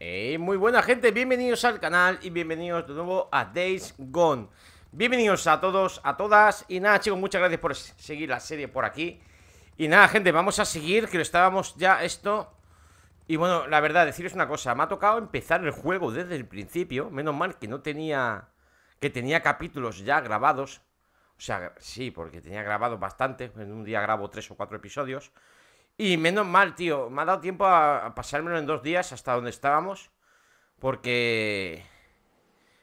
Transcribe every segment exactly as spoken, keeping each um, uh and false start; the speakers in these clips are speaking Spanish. Hey, muy buena gente, bienvenidos al canal y bienvenidos de nuevo a Days Gone. Bienvenidos a todos, a todas. Y nada chicos, muchas gracias por seguir la serie por aquí. Y nada gente, vamos a seguir, que lo estábamos ya esto. Y bueno, la verdad, deciros una cosa, me ha tocado empezar el juego desde el principio. Menos mal que no tenía, que tenía capítulos ya grabados. O sea, sí, porque tenía grabado bastante. En un día grabo tres o cuatro episodios. Y menos mal, tío, me ha dado tiempo a pasármelo en dos días hasta donde estábamos. Porque...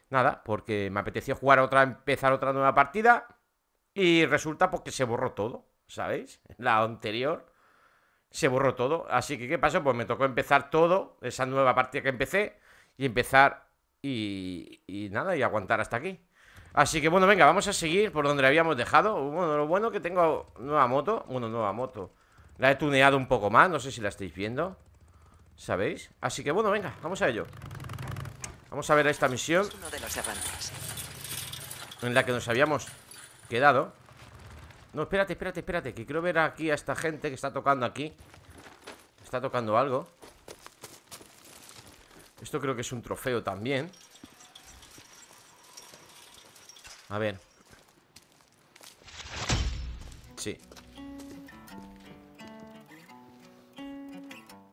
nada, porque me apeteció jugar otra, empezar otra nueva partida. Y resulta porque se borró todo, ¿sabéis? La anterior se borró todo. Así que, ¿qué pasó? Pues me tocó empezar todo, esa nueva partida que empecé. Y empezar y, y nada, y aguantar hasta aquí. Así que, bueno, venga, vamos a seguir por donde la habíamos dejado. Bueno, lo bueno que tengo nueva moto. Bueno, nueva moto. La he tuneado un poco más, no sé si la estáis viendo, ¿sabéis? Así que bueno, venga, vamos a ello. Vamos a ver esta misión en la que nos habíamos quedado. No, espérate, espérate, espérate, que quiero ver aquí a esta gente que está tocando aquí. Está tocando algo. Esto creo que es un trofeo también. A ver. Sí.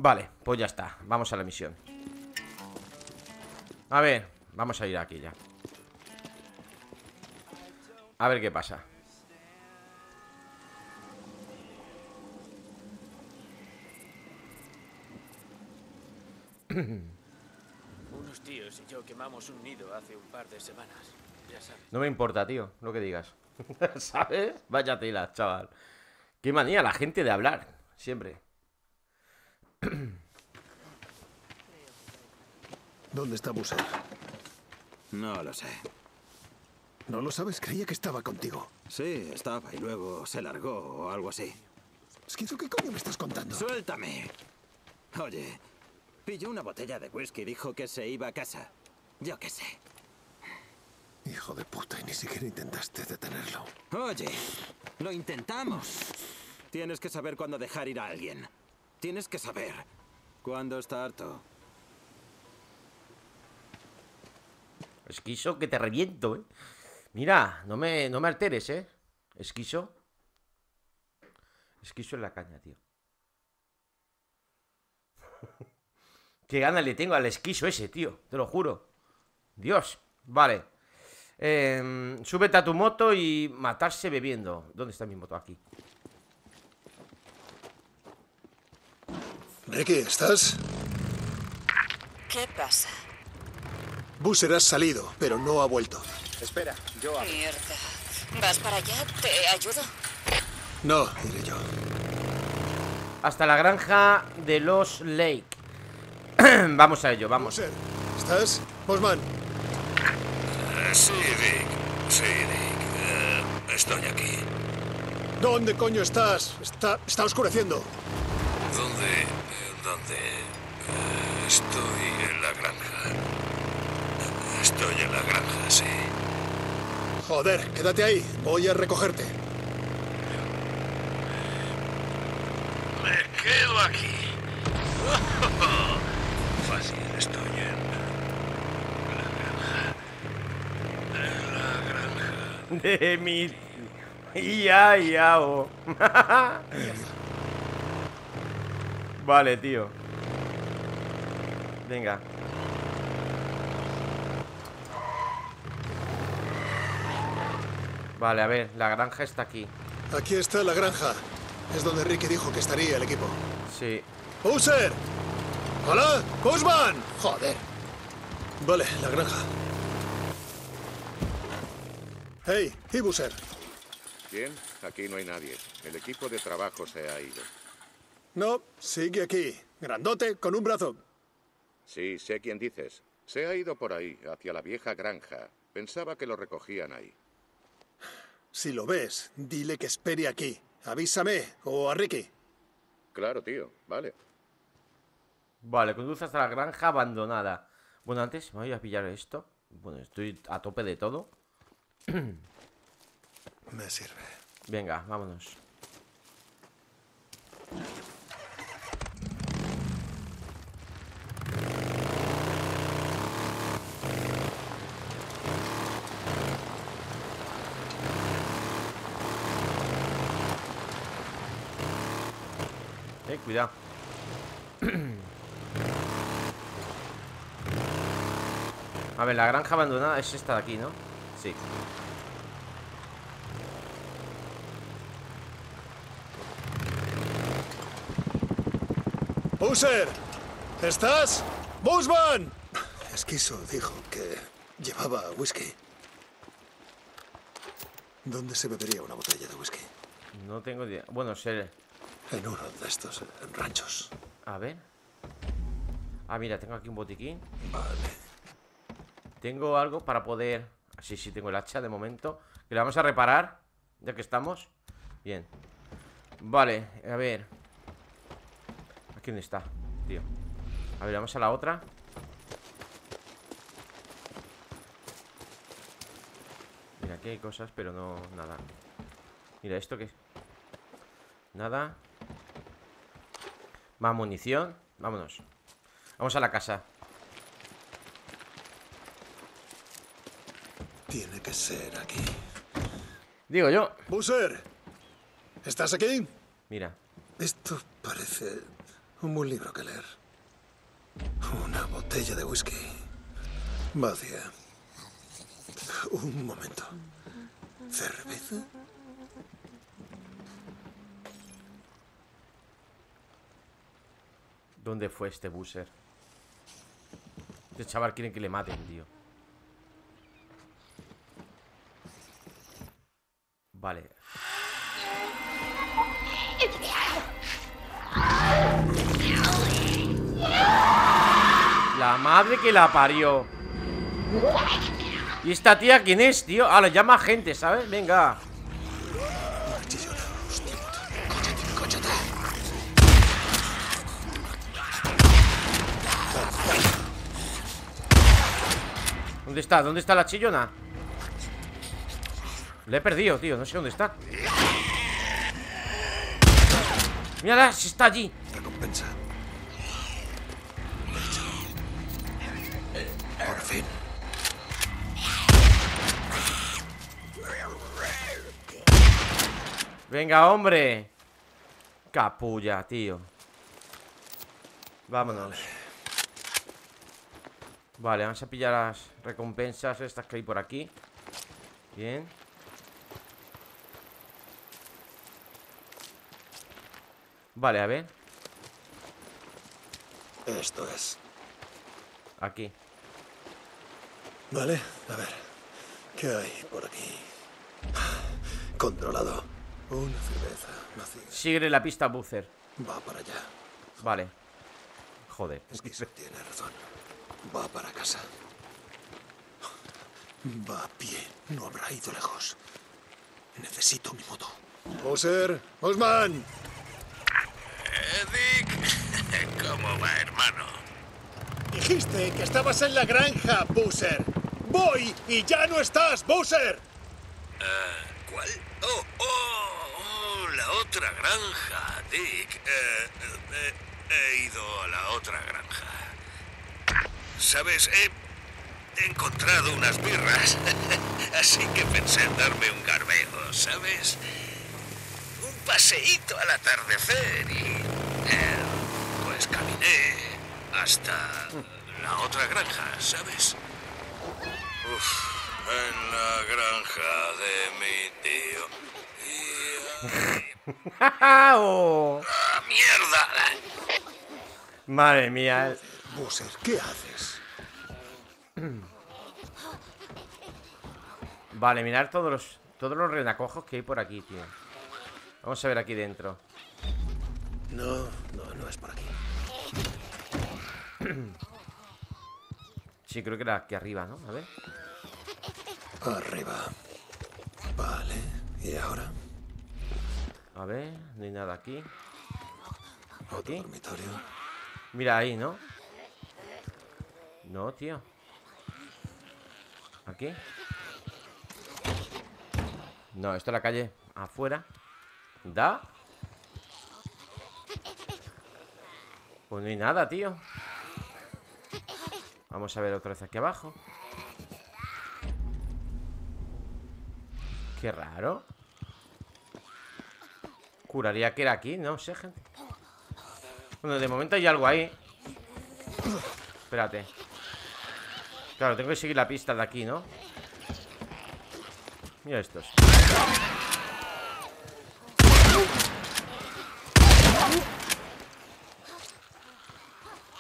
Vale, pues ya está, vamos a la misión. A ver, vamos a ir aquí ya. A ver qué pasa. Unos tíos y yo quemamos un nido hace un par de semanas, ya sabes. No me importa, tío, lo que digas. ¿Sabes? Vaya tela, chaval. Qué manía la gente de hablar, siempre. ¿Dónde está Boozer? No lo sé. ¿No lo sabes? Creía que estaba contigo. Sí, estaba y luego se largó o algo así. Esquizo, ¿qué coño me estás contando? ¡Suéltame! Oye, pilló una botella de whisky y dijo que se iba a casa. Yo qué sé. Hijo de puta, y ni siquiera intentaste detenerlo. Oye, lo intentamos. Tienes que saber cuándo dejar ir a alguien. Tienes que saber cuándo está harto. Esquizo, que te reviento, eh. Mira, no me, no me alteres, eh. Esquizo. Esquizo en la caña, tío. Qué ganas le tengo al esquizo ese, tío. Te lo juro. Dios, vale. Eh, súbete a tu moto y matarse bebiendo. ¿Dónde está mi moto? Aquí. Ricky, ¿estás? ¿Qué pasa? Boozer ha salido, pero no ha vuelto. Espera, yo hablo. Mierda. ¿Vas para allá? ¿Te ayudo? No, iré yo. Hasta la granja de los Lake. Vamos a ello, vamos. Boozer, ¿estás? Bosman. Uh, sí, Dick. Sí, Dick. Uh, estoy aquí. ¿Dónde coño estás? Está, está oscureciendo. ¿Dónde? ¿Dónde? Uh, estoy en la granja. Estoy en la granja, sí. Joder, quédate ahí. Voy a recogerte. Me quedo aquí. Fácil, estoy en la granja. En la granja. De mi... Ya, ya, oh. Vale, tío. Venga. Vale, a ver, la granja está aquí. Aquí está la granja. Es donde Ricky dijo que estaría el equipo. Sí. ¡Boozer! ¡Hola! ¡Bosman! ¡Joder! Vale, la granja. Hey, ¿y Boozer? Bien, aquí no hay nadie. El equipo de trabajo se ha ido. No, sigue aquí. Grandote, con un brazo. Sí, sé quién dices. Se ha ido por ahí, hacia la vieja granja. Pensaba que lo recogían ahí. Si lo ves, dile que espere aquí. Avísame, o a Ricky. Claro, tío, vale. Vale, conduce hasta la granja abandonada. Bueno, antes me voy a pillar esto. Bueno, estoy a tope de todo. Me sirve. Venga, vámonos. Eh, cuidado. A ver, la granja abandonada es esta de aquí, ¿no? Sí. Boozer, ¿estás? ¡Busman! Esquizo dijo que llevaba whisky. ¿Dónde se bebería una botella de whisky? No tengo idea. Bueno, sé... en uno de estos ranchos. A ver. Ah, mira, tengo aquí un botiquín. Vale. Tengo algo para poder... Sí, sí, tengo el hacha de momento, que la vamos a reparar, ya que estamos. Bien. Vale, a ver. ¿Aquí dónde está, tío? A ver, vamos a la otra. Mira, aquí hay cosas, pero no, nada. Mira, ¿esto qué es? Nada. Más munición. Vámonos. Vamos a la casa. Tiene que ser aquí. Digo yo. Boozer, ¿estás aquí? Mira. Esto parece... un buen libro que leer. Una botella de whisky vacía. Un momento. ¿Cerveza? ¿Dónde fue este Boozer? Este chaval quiere que le maten, tío. Vale. La madre que la parió. ¿Y esta tía quién es, tío? Ah, la llama gente, ¿sabes? Venga. ¿Dónde está? ¿Dónde está la chillona? La he perdido, tío. No sé dónde está. Mírala, si está allí. Recompensa. Por fin. Venga, hombre. Capulla, tío. Vámonos. Vale, vamos a pillar las recompensas estas que hay por aquí. Bien. Vale, a ver. Esto es. Aquí. Vale, a ver. ¿Qué hay por aquí? Controlado. Una cerveza vacía. Sigue la pista, Boozer. Va para allá. Vale. Joder. Es que tiene razón. Va para casa. Va a pie. No habrá ido lejos. Necesito mi moto. Boozer, Osman. Eh, Dick. ¿Cómo va, hermano? Dijiste que estabas en la granja, Boozer. Voy y ya no estás, Boozer. Uh, ¿Cuál? Oh, oh, oh, la otra granja, Dick. Eh, eh, he ido a la otra granja. ¿Sabes? He encontrado unas birras, así que pensé en darme un garbeo, ¿sabes? Un paseíto al atardecer y... Eh, pues caminé hasta la otra granja, ¿sabes? Uf, en la granja de mi tío. Y... ¡Oh! ¡Ah, mierda! Madre mía. Boozer, ¿qué haces? Vale, mirad todos los todos los renacojos que hay por aquí, tío. Vamos a ver aquí dentro. No, no, no es por aquí. Sí, creo que era aquí arriba, ¿no? A ver. Arriba. Vale, ¿y ahora? A ver, no hay nada aquí. Otro aquí. Dormitorio. Mira ahí, ¿no? No, tío. ¿Aquí? No, esto es la calle afuera. ¿Da? Pues no hay nada, tío. Vamos a ver otra vez aquí abajo. Qué raro. Juraría que era aquí, no sé, gente. Bueno, de momento hay algo ahí. Espérate. Claro, tengo que seguir la pista de aquí, ¿no? Mira estos.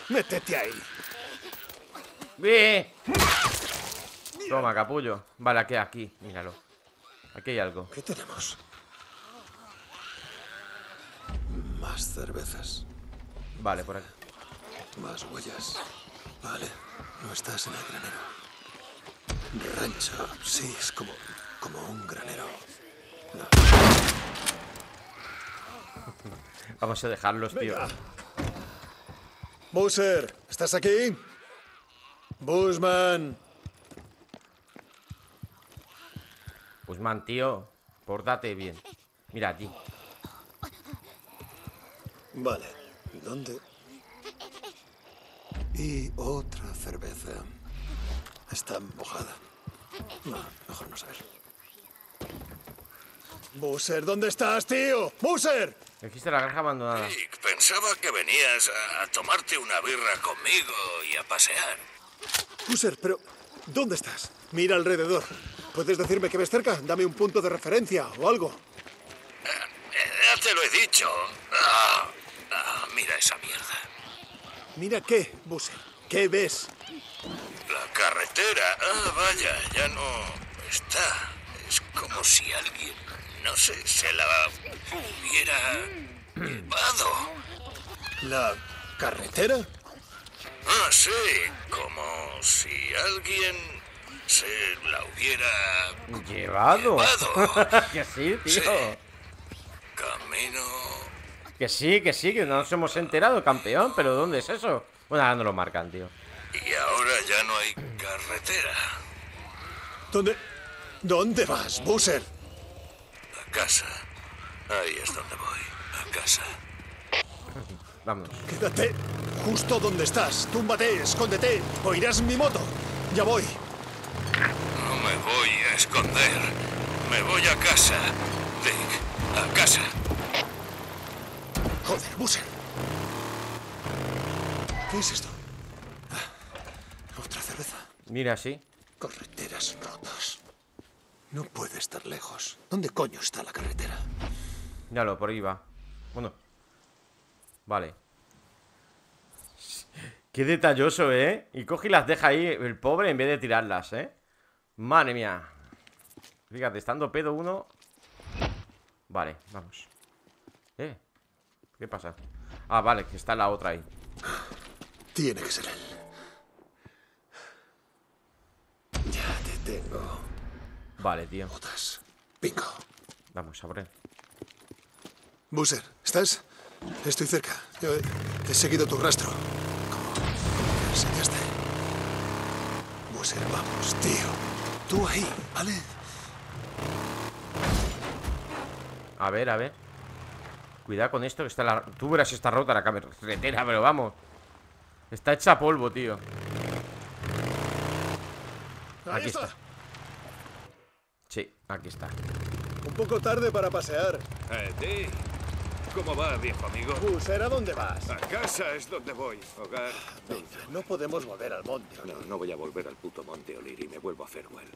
Métete ahí. ¡Bien! Toma, capullo. Vale, aquí, aquí, míralo. Aquí hay algo. ¿Qué tenemos? Más cervezas. Vale, por aquí. Más huellas. Vale, no estás en el granero. Rancho, sí, es como, como un granero. No. Vamos a dejarlos, tío. Venga. Boozer, ¿estás aquí? Busman. Busman, tío, pórtate bien. Mira aquí. Vale, ¿dónde? Y otra cerveza. Está mojada. No, mejor no saber. Boozer, ¿dónde estás, tío? ¡Boozer! Dijiste la granja abandonada. Rick, pensaba que venías a tomarte una birra conmigo y a pasear. Boozer, pero ¿dónde estás? Mira alrededor. ¿Puedes decirme que ves cerca? Dame un punto de referencia o algo. Eh, eh, ya te lo he dicho. Ah, ah, mira esa mierda. ¿Mira qué, Boozer? ¿Qué ves? La carretera. Ah, vaya, ya no está. Es como si alguien, no sé, se la hubiera llevado. ¿La carretera? Ah, sí, como si alguien se la hubiera llevado. llevado. Que sí, tío. Sí. Camino. Que sí, que sí, que no nos hemos enterado, campeón, pero ¿dónde es eso? Bueno, ahora no lo marcan, tío. Y ahora ya no hay carretera. ¿Dónde? ¿Dónde vas, Boozer? A casa. Ahí es donde voy, a casa. Vamos. Quédate justo donde estás. Túmbate, escóndete. Oirás mi moto. Ya voy. No me voy a esconder. Me voy a casa. Dick, a casa. Joder, Boozer. ¿Qué es esto? Ah, otra cerveza. Mira, sí. Carreteras rotas. No puede estar lejos. ¿Dónde coño está la carretera? Míralo, por ahí va. Bueno. Vale. Qué detalloso, ¿eh? Y coge y las deja ahí el pobre en vez de tirarlas, ¿eh? Madre mía. Fíjate, estando pedo uno. Vale, vamos. ¿Eh? ¿Qué pasa? Ah, vale, que está la otra ahí. Tiene que ser él. Ya te tengo. Vale, tío. Botas. Bingo. Vamos, a por él. Boozer, ¿estás? Estoy cerca. Yo he, he seguido tu rastro. ¿Cómo, cómo me enseñaste? Boozer, vamos, tío. Tú ahí, ¿vale? A ver, a ver. Cuidado con esto, que está la... Tú verás, está rota la carretera, pero vamos. Está hecha polvo, tío. Aquí está. Sí, aquí está. Un poco tarde para pasear. Eh, Dick. ¿Cómo va, viejo amigo? Boozer, ¿a dónde vas? A casa es donde voy, hogar. Venga, no podemos volver al monte. No, no voy a volver al puto monte, O'Leary. Me vuelvo a Fairwell.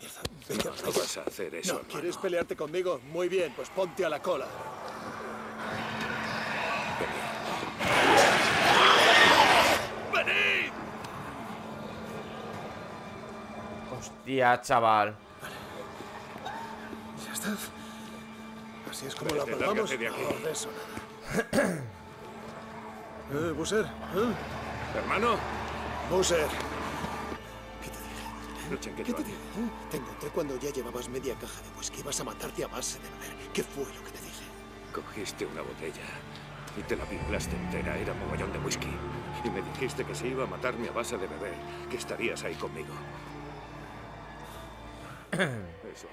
Mierda. Venga, no, no vas a hacer eso, no, hermano. ¿Quieres pelearte conmigo? Muy bien, pues ponte a la cola. Hostia, chaval. Ya está. Así es como la pegamos. No, eso. eh, Boozer, ¿eh? Hermano. Boozer. ¿Qué te dije? ¿Qué te dije? ¿Eh? Te encontré cuando ya llevabas media caja de whisky. Ibas a matarte a base de beber. ¿Qué fue lo que te dije? Cogiste una botella y te la pimplaste entera. Era mogollón de whisky. Y me dijiste que se iba a matarme a base de beber. Que estarías ahí conmigo. Eso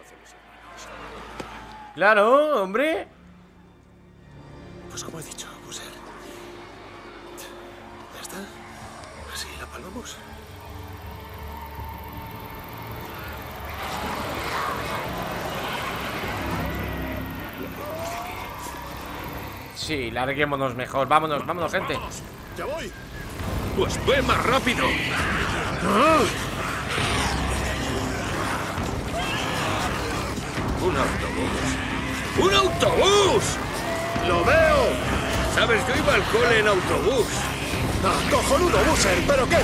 hace los hermanos. Claro, hombre. Pues como he dicho, Boozer. Ya está. Así la palmamos. sí, larguémonos mejor. Vámonos, vámonos, gente. Vamos, ya voy. Pues ve más rápido. ¡Ah! Un autobús. ¡Un autobús! ¡Lo veo! ¿Sabes? Yo iba al cole en autobús. ¡Ah, cojonudo, Boozer! ¡Pero qué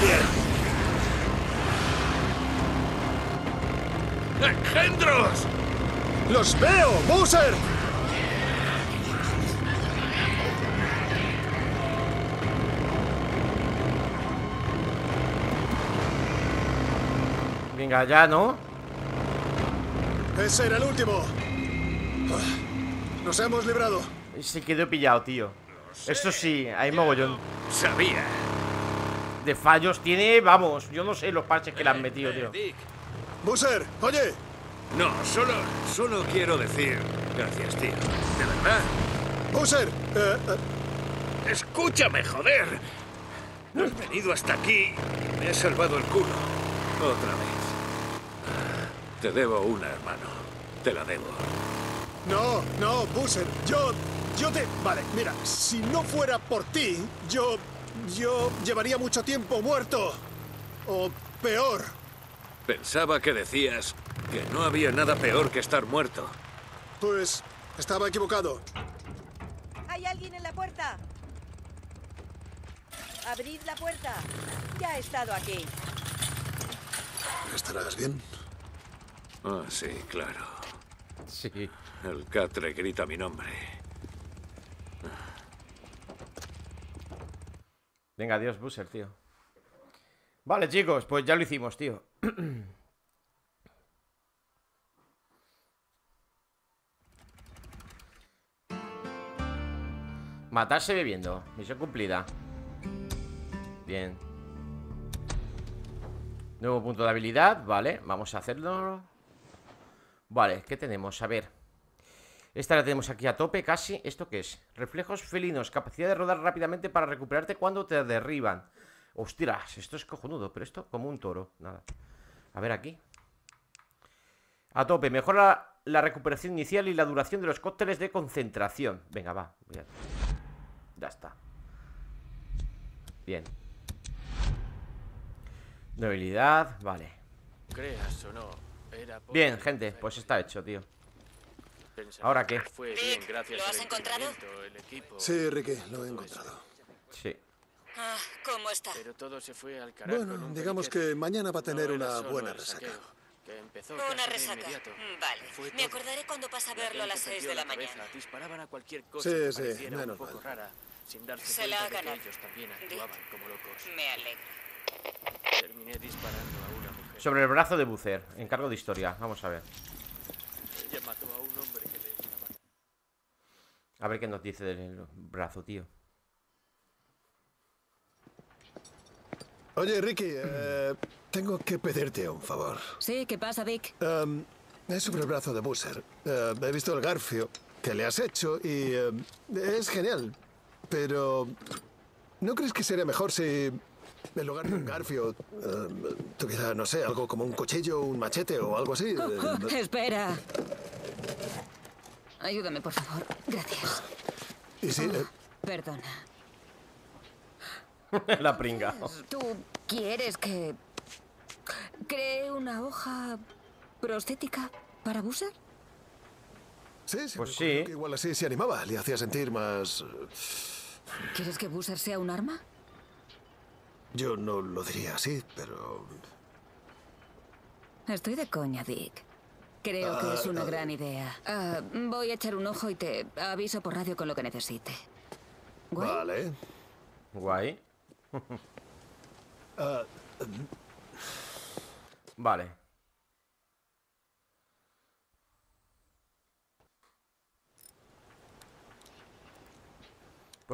bien! ¡Engendros! ¡Los veo, Boozer! Venga, ya, ¿no? Ese era el último. Nos hemos librado. Se quedó pillado, tío. Esto sí, hay mogollón. Sabía. De fallos tiene, vamos. Yo no sé los parches que eh, le han metido, eh, tío. Dick. Boozer, oye. No, solo, solo quiero decir gracias, tío. De verdad. Boozer, eh, eh. escúchame, joder. Has venido hasta aquí y me has salvado el culo otra vez. Te debo una, hermano. Te la debo. No, no, Boozer. Yo... Yo te... Vale, mira. Si no fuera por ti, yo... Yo llevaría mucho tiempo muerto. O peor. Pensaba que decías que no había nada peor que estar muerto. Pues... estaba equivocado. Hay alguien en la puerta. Abrid la puerta. Ya he estado aquí. ¿Estarás bien? Ah, sí, claro. Sí. El catre grita mi nombre. Venga, adiós, Boozer, tío. Vale, chicos, pues ya lo hicimos, tío. Matarse bebiendo. Misión cumplida. Bien. Nuevo punto de habilidad, vale. Vamos a hacerlo. Vale, ¿qué tenemos? A ver. Esta la tenemos aquí a tope, casi. ¿Esto qué es? Reflejos felinos. Capacidad de rodar rápidamente para recuperarte cuando te derriban. Hostias, esto es cojonudo. Pero esto como un toro, nada. A ver aquí. A tope, mejora la recuperación inicial y la duración de los cócteles de concentración. Venga, va. Ya está. Bien. Debilidad, vale. Creas o no. Bien, gente, pues está hecho, tío. ¿Ahora qué? Dick, ¿lo has encontrado? Sí, Ricky, lo he encontrado. Sí. Ah, ¿cómo está? Bueno, digamos que mañana va a tener una buena resaca. Una resaca, vale. Me acordaré cuando pase a verlo a las seis de la mañana. Sí, sí, menos mal. Se la ha ganado. Dick, me alegro. Terminé disparando a una mujer. Sobre el brazo de Boozer, encargo de historia. Vamos a ver. Ella mató a un hombre que le... A ver qué nos dice del brazo, tío. Oye, Ricky, eh, tengo que pedirte un favor. Sí, ¿qué pasa, Dick? Um, es sobre el brazo de Boozer. Uh, he visto el garfio que le has hecho y uh, es genial. Pero... ¿no crees que sería mejor si... en lugar de un garfio, eh, tuviera, no sé, algo como un cuchillo, un machete o algo así? Oh, oh, espera. Ayúdame, por favor. Gracias. ¿Y si, eh... oh, perdona. La pringa. ¿Tú quieres que cree una hoja prostética para Boozer? Sí, sí. Pues sí. Igual así se animaba. Le hacía sentir más... ¿Quieres que Boozer sea un arma? Yo no lo diría así, pero... Estoy de coña, Dick. Creo ah, que es una ah, gran idea. Ah, voy a echar un ojo y te aviso por radio con lo que necesite. ¿Guay? Vale. Guay. ah, um... Vale.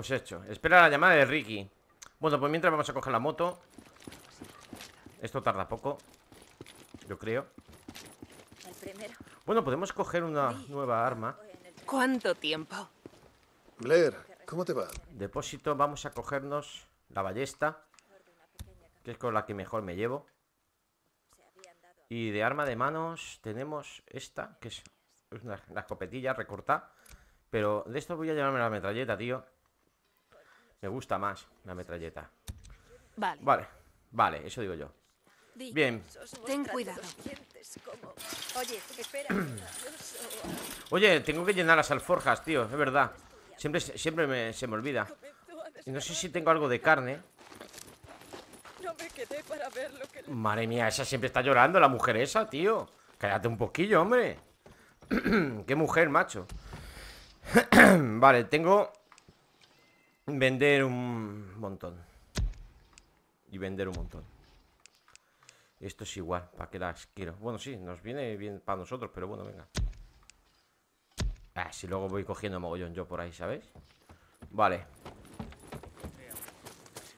Pues hecho. Espera la llamada de Ricky. Bueno, pues mientras vamos a coger la moto. Esto tarda poco, yo creo. Bueno, podemos coger una nueva arma. ¿Cuánto tiempo? Blair, ¿cómo te va? Depósito, vamos a cogernos la ballesta, que es con la que mejor me llevo. Y de arma de manos tenemos esta, que es una, una escopetilla recortada. Pero de esto voy a llevarme la metralleta, tío. Me gusta más la metralleta. Vale. Vale, vale, eso digo yo. Bien. Ten cuidado. Oye, espera. Oye, tengo que llenar las alforjas, tío, es verdad. Siempre, siempre me, se me olvida. Y no sé si tengo algo de carne. Madre mía, esa siempre está llorando, la mujer esa, tío. Cállate un poquillo, hombre. Qué mujer, macho. Vale, tengo... Vender un montón. Y vender un montón. Esto es igual, ¿para qué las quiero? Bueno, sí, nos viene bien para nosotros, pero bueno, venga. Ah, si luego voy cogiendo mogollón yo por ahí, ¿sabéis? Vale.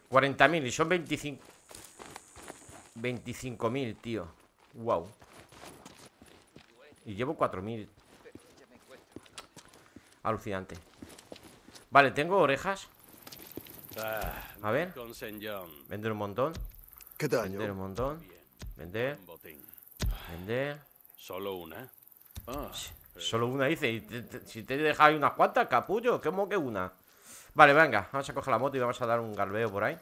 cuarenta mil y son veinticinco... veinticinco mil, tío. Wow. Y llevo cuatro mil. Alucinante. Vale, tengo orejas. A ver. Vender un montón. ¿Qué tal? Vender un montón. Vender. Vender. Solo una. Solo una, dice. Y te, te, si te dejáis unas cuantas, capullo. ¿Cómo que una? Vale, venga. Vamos a coger la moto y vamos a dar un galveo por ahí.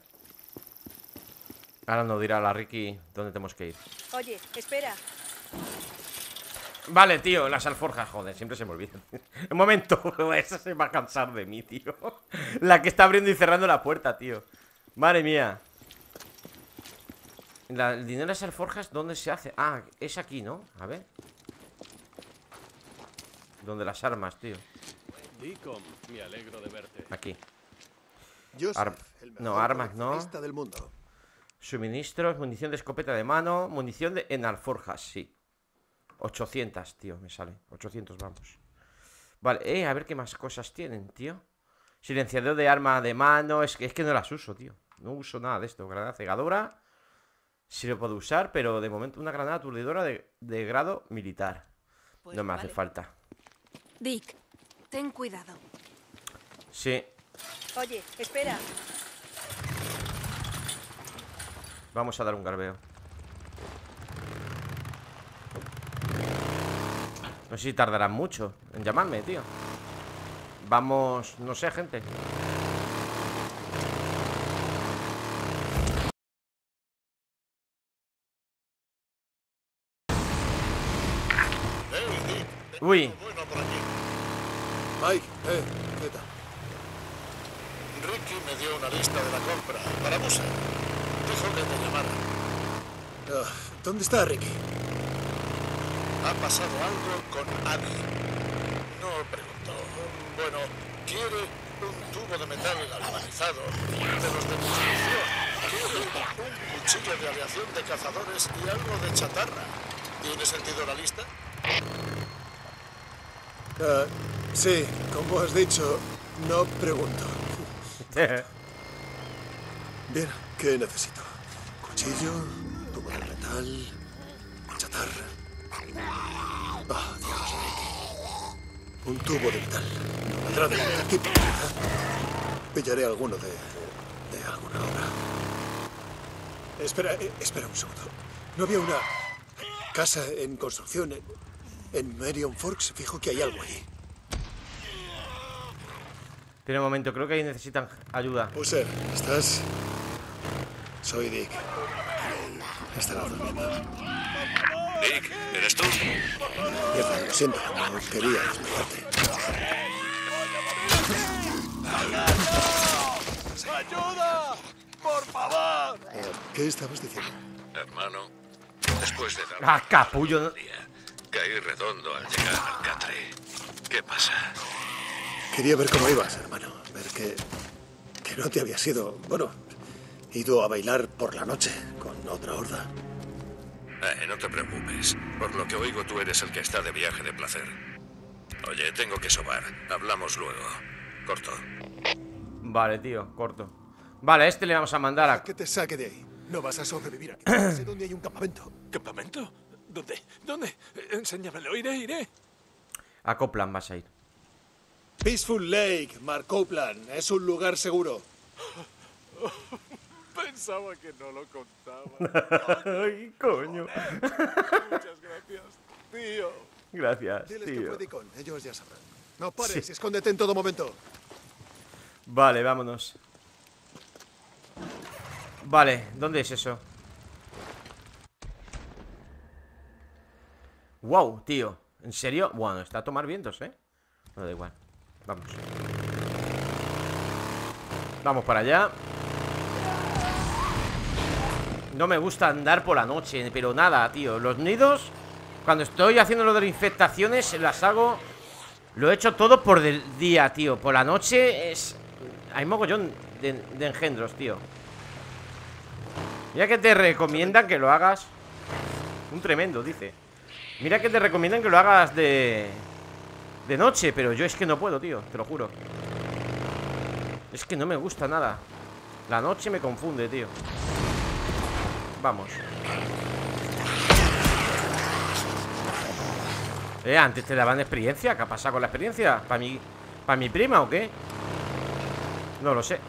Ahora nos dirá la Ricky dónde tenemos que ir. Oye, espera. Vale, tío, las alforjas, joder, siempre se me olvidan. Un momento, esa se va a cansar de mí, tío. La que está abriendo y cerrando la puerta, tío. Madre mía. La, el dinero de las alforjas, ¿dónde se hace? Ah, es aquí, ¿no? A ver. ¿Dónde las armas, tío? Aquí. Ar no, armas no. Suministros, munición de escopeta de mano. Munición de, en alforjas, sí. ochocientos, tío, me sale ochocientos, vamos. Vale, eh, a ver qué más cosas tienen, tío. Silenciador de arma de mano. Es que, es que no las uso, tío. No uso nada de esto. Granada cegadora. Sí lo puedo usar, pero de momento una granada aturdidora de, de grado militar. Pues no me vale. Hace falta. Dick, ten cuidado. Sí. Oye, espera. Vamos a dar un garbeo. No sé si tardarán mucho en llamarme, tío. Vamos, no sé, gente. Uy. Mike, eh, ¿qué tal? Ricky me dio una lista de la compra para Boozer. Dijo que te llamara. Uh, ¿Dónde está Ricky? Ha pasado algo con Abby. No preguntó. Bueno, quiere un tubo de metal galvanizado de los de construcción. Quiere un cuchillo de aleación de cazadores y algo de chatarra. ¿Tiene sentido la lista? Uh, sí, como has dicho, no pregunto. Bien, ¿qué necesito? Cuchillo, tubo de metal, chatarra. Oh, Dios, Ricky. Un tubo de metal. Atrás de la típica. Pillaré alguno de... de alguna obra. Espera, espera un segundo. ¿No había una casa en construcción en, en Marion Forks? Fijo que hay algo allí. Tiene un momento, creo que ahí necesitan ayuda. Boozer, ¿estás? Soy Dick. Hasta la otra. Dick, ¿eres tú? Mierda, lo siento, no quería despertarte. ¡Ayuda! ¡Por favor! ¿Qué estabas diciendo? Hermano, después de dar... ¡Ah, capullo! Caí redondo al llegar al catre. ¿Qué pasa? Quería ver cómo ibas, hermano. Ver que... que no te había sido... bueno, ido a bailar por la noche con otra horda. Eh, no te preocupes. Por lo que oigo, tú eres el que está de viaje de placer. Oye, tengo que sobar. Hablamos luego. Corto. Vale, tío, corto. Vale, a este le vamos a mandar a... que te saque de ahí. No vas a sobrevivir aquí. No sé dónde hay un campamento. ¿Campamento? ¿Dónde? ¿Dónde? Enséñamelo. Iré, iré. A Copland vas a ir. Peaceful Lake, Mark Copland. Es un lugar seguro. Pensaba que no lo contaba. Ay, coño. Muchas gracias, tío. Gracias, tío. Diles que fue Deacon, ellos ya sabrán. No pares, sí. Escóndete en todo momento. Vale, vámonos. Vale, ¿dónde es eso? Wow, tío. ¿En serio? Bueno, está a tomar vientos, ¿eh? No, da igual. Vamos. Vamos para allá. No me gusta andar por la noche, pero nada, tío. Los nidos, cuando estoy haciendo lo de las infestaciones, las hago. Lo he hecho todo por el día, tío. Por la noche es... hay mogollón de, de engendros, tío. Mira que te recomiendan que lo hagas. Un tremendo, dice. Mira que te recomiendan que lo hagas de... de noche, pero yo es que no puedo, tío. Te lo juro. Es que no me gusta nada. La noche me confunde, tío. Vamos. Eh, antes te daban experiencia. ¿Qué ha pasado con la experiencia? ¿Para mi, para mi prima o qué? No lo sé.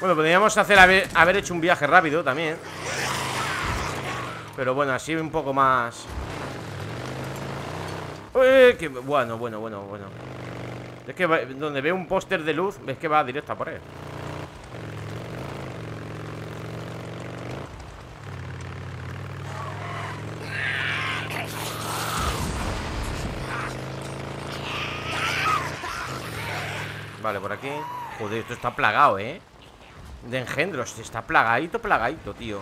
Bueno, podríamos hacer haber, haber hecho un viaje rápido también. Pero bueno, así un poco más. Uy, que, bueno, bueno, bueno, bueno. Es que va, donde veo un póster de luz, ves que va directo a por él. Vale, por aquí. Joder, esto está plagado, ¿eh? De engendros. Está plagadito, plagadito, tío.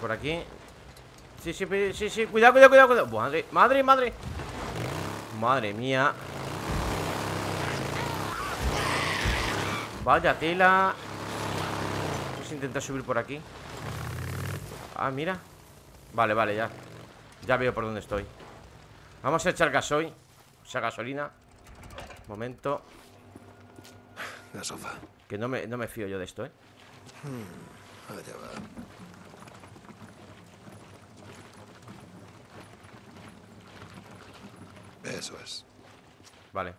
Por aquí. Sí, sí, sí, sí. Cuidado, cuidado, cuidado, cuidado. Madre, madre, madre. Madre mía. Vaya tela. Intentar subir por aquí. Ah, mira. Vale, vale, ya. Ya veo por dónde estoy. Vamos a echar gasoil. O sea, gasolina. Momento. La sofa. Que no me, no me fío yo de esto, ¿eh? Hmm, allá va. Eso es. Vale.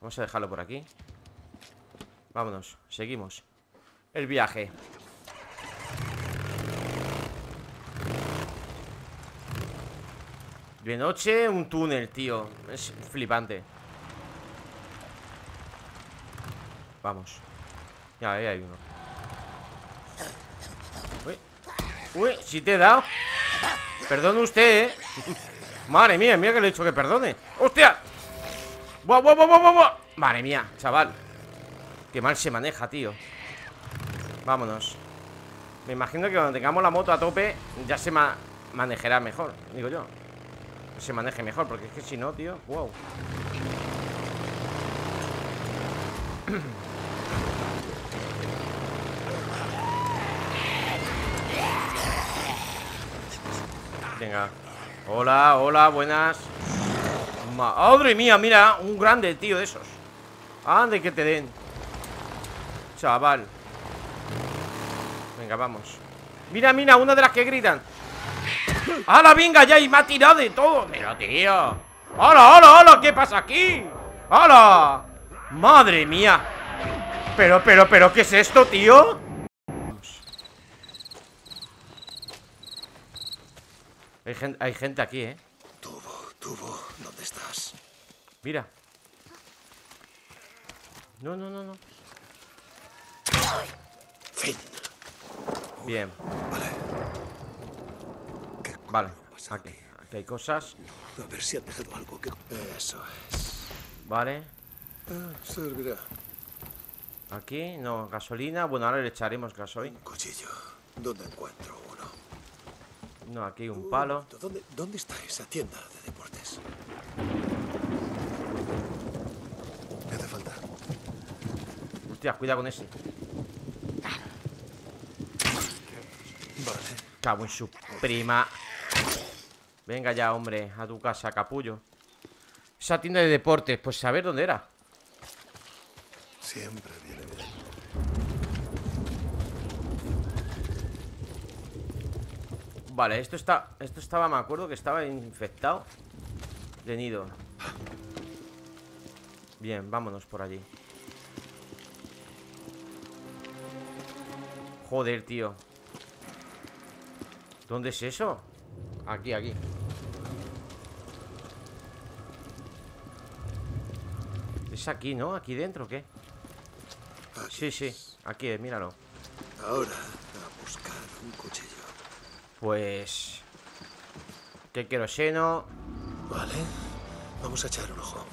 Vamos a dejarlo por aquí. Vámonos, seguimos el viaje. De noche, un túnel, tío. Es flipante. Vamos. Ya, ahí hay uno. Uy, uy, si te he dado. Perdone usted, eh. Madre mía, mira que le he dicho que perdone. ¡Hostia! ¡Buah, buah, buah, buah, buah! Madre mía, chaval. Qué mal se maneja, tío. Vámonos. Me imagino que cuando tengamos la moto a tope ya se ma manejará mejor. Digo yo. Se maneje mejor, porque es que si no, tío. Wow. Venga. Hola, hola, buenas. Madre mía, mira. Un grande, tío, de esos. Ande que te den. Chaval. Venga, vamos. Mira, mira, una de las que gritan. ¡Hala, venga ya! Y me ha tirado de todo. Pero, tío. ¡Hala, hala, hala! ¿Qué pasa aquí? ¡Hala! ¡Madre mía! Pero, pero, pero, ¿qué es esto, tío? Hay gente, hay gente aquí, ¿eh? Tubo, tubo, ¿dónde estás? Mira. No, no, no, no. Fin. Bien. Vale. Vale. Aquí, aquí hay cosas. A ver si han dejado algo que... eso es. Vale. Servirá. Aquí, no, gasolina. Bueno, ahora le echaremos gasoil. Un cuchillo. ¿Dónde encuentro uno? No, aquí hay un palo. ¿Dónde, dónde está esa tienda de deportes? ¿Qué hace falta? Hostia, cuidado con ese. Cago en su prima. Venga ya, hombre. A tu casa, capullo. Esa tienda de deportes, pues a ver dónde era. Siempre viene bien. Vale, esto está... esto estaba, me acuerdo que estaba infectado de nido. Bien, vámonos por allí. Joder, tío. ¿Dónde es eso? Aquí, aquí. Es aquí, ¿no? ¿Aquí dentro o qué? Aquí sí, es. sí, aquí es, míralo. Ahora a buscar un cuchillo. Pues... que queroseno. Vale, vamos a echar un ojo.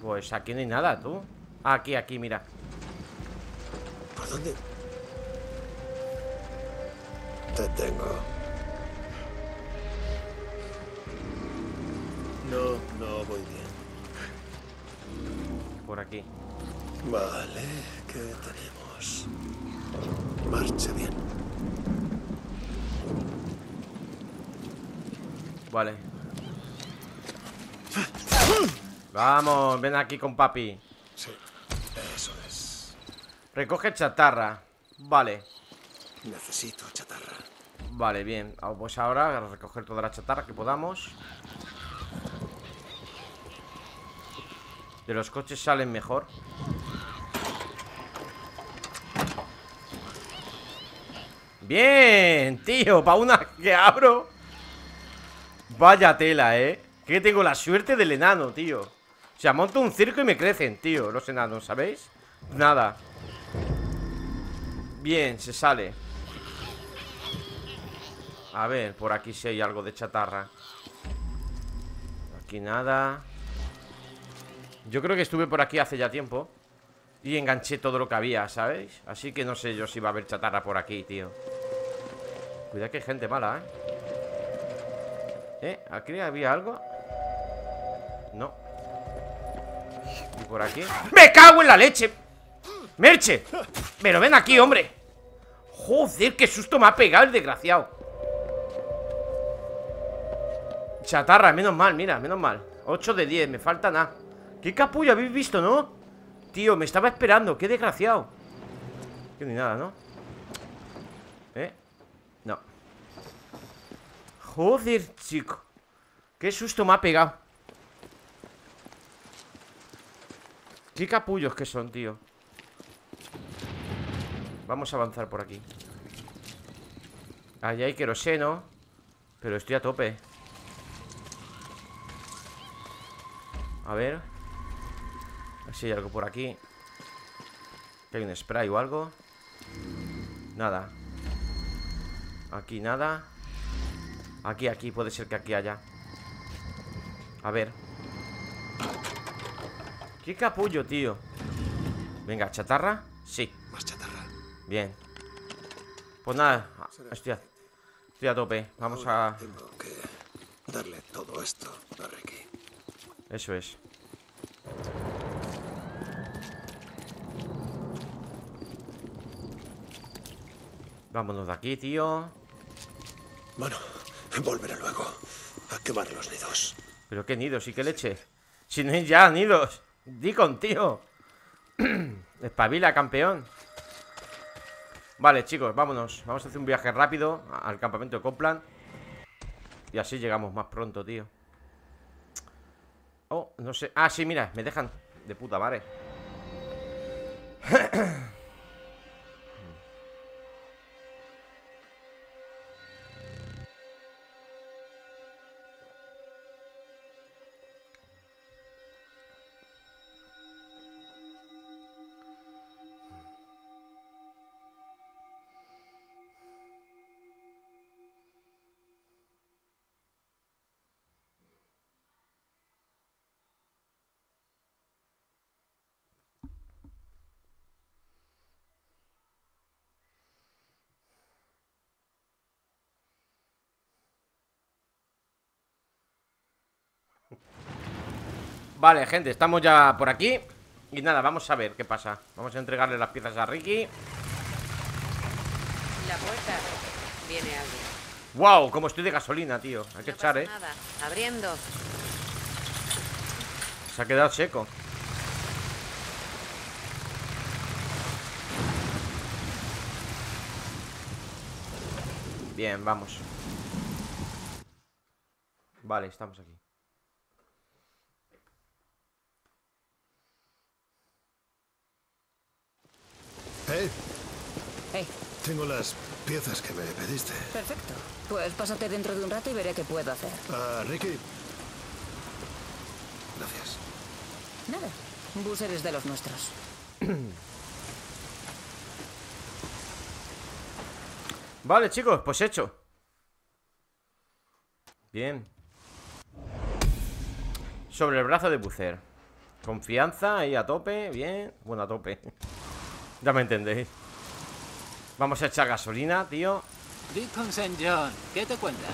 Pues aquí no hay nada, tú. Aquí, aquí, mira. ¿Por dónde? Te tengo. No, no voy bien. Por aquí. Vale, ¿qué tenemos? Marche bien. Vale. Vamos, ven aquí con papi. Sí, eso es. Recoge chatarra. Vale. Necesito chatarra. Vale, bien. Pues ahora a recoger toda la chatarra que podamos. De los coches salen mejor. Bien, tío. Para una que abro. Vaya tela, eh. Que tengo la suerte del enano, tío. O sea, monto un circo y me crecen, tío, los enanos, ¿sabéis? Nada. Bien, se sale. A ver, por aquí sí hay algo de chatarra. Aquí nada. Yo creo que estuve por aquí hace ya tiempo y enganché todo lo que había, ¿sabéis? Así que no sé yo si va a haber chatarra por aquí, tío. Cuidado que hay gente mala, ¿eh? ¿Eh? ¿Aquí había algo? No. ¿Y por aquí? ¡Me cago en la leche! ¡Merche! ¡Pero ven aquí, hombre! ¡Joder, qué susto me ha pegado el desgraciado! Chatarra, menos mal, mira, menos mal. Ocho de diez, me falta nada. Qué capullo, habéis visto, ¿no? Tío, me estaba esperando, qué desgraciado. Que ni nada, ¿no? ¿Eh? No. Joder, chico. Qué susto me ha pegado. Qué capullos que son, tío. Vamos a avanzar por aquí. Allá hay queroseno, pero estoy a tope. A ver. A ver si hay algo por aquí. Que hay un spray o algo. Nada. Aquí nada. Aquí, aquí, puede ser que aquí haya. A ver. Qué capullo, tío. Venga, ¿chatarra? Sí. Más chatarra. Bien. Pues nada, estoy a, estoy a tope. Vamos a... tengo que darle todo esto a Ricky. Eso es. Vámonos de aquí, tío. Bueno, volveré luego a quemar los nidos. ¿Pero qué nidos y qué leche? Si no hay ya nidos. Deacon, tío. Espabila, campeón. Vale, chicos, vámonos. Vamos a hacer un viaje rápido al campamento de Copland. Y así llegamos más pronto, tío. Oh, no sé. Ah, sí, mira, me dejan de puta madre. Vale, gente, estamos ya por aquí. Y nada, vamos a ver qué pasa. Vamos a entregarle las piezas a Ricky. La puerta viene alguien. Wow, como estoy de gasolina, tío. Hay que no echar, eh. Nada. Abriendo. Se ha quedado seco. Bien, vamos. Vale, estamos aquí. Hey. Tengo las piezas que me pediste. Perfecto. Pues pásate dentro de un rato y veré qué puedo hacer. Ah, uh, Ricky. Gracias. Nada. Boozer es de los nuestros. Vale, chicos, pues hecho. Bien. Sobre el brazo de Boozer. Confianza, ahí a tope, bien. Bueno, a tope. Ya me entendéis. Vamos a echar gasolina, tío. Deacon Saint John, ¿qué te cuentas?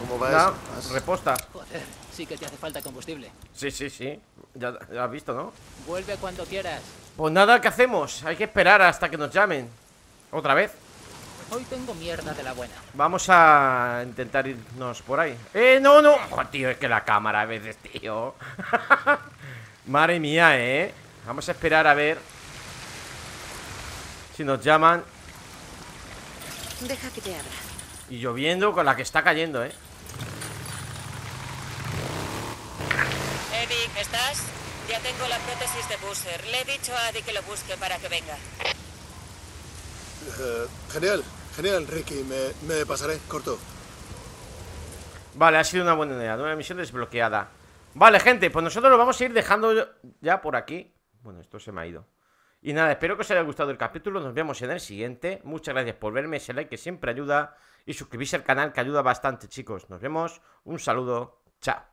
¿Cómo va eso? Reposta. Joder, sí que te hace falta combustible. Sí, sí, sí. Ya, ya has visto, ¿no? Vuelve cuando quieras. Pues nada, ¿qué hacemos? Hay que esperar hasta que nos llamen. ¿Otra vez? Hoy tengo mierda de la buena. Vamos a intentar irnos por ahí. ¡Eh, no, no! Joder, tío, es que la cámara a veces, tío. Madre mía, eh. Vamos a esperar a ver si nos llaman. Deja que te abra. Y lloviendo con la que está cayendo, eh. Eh, Vic, ¿estás? Ya tengo la prótesis de Boozer. Le he dicho a Adi que lo busque para que venga. Uh, genial. Genial, Ricky, me, me pasaré, corto. Vale, ha sido una buena idea. Nueva misión desbloqueada. Vale, gente, pues nosotros lo vamos a ir dejando ya por aquí. Bueno, esto se me ha ido. Y nada, espero que os haya gustado el capítulo. Nos vemos en el siguiente. Muchas gracias por verme, ese like que siempre ayuda. Y suscribirse al canal que ayuda bastante, chicos. Nos vemos, un saludo, chao.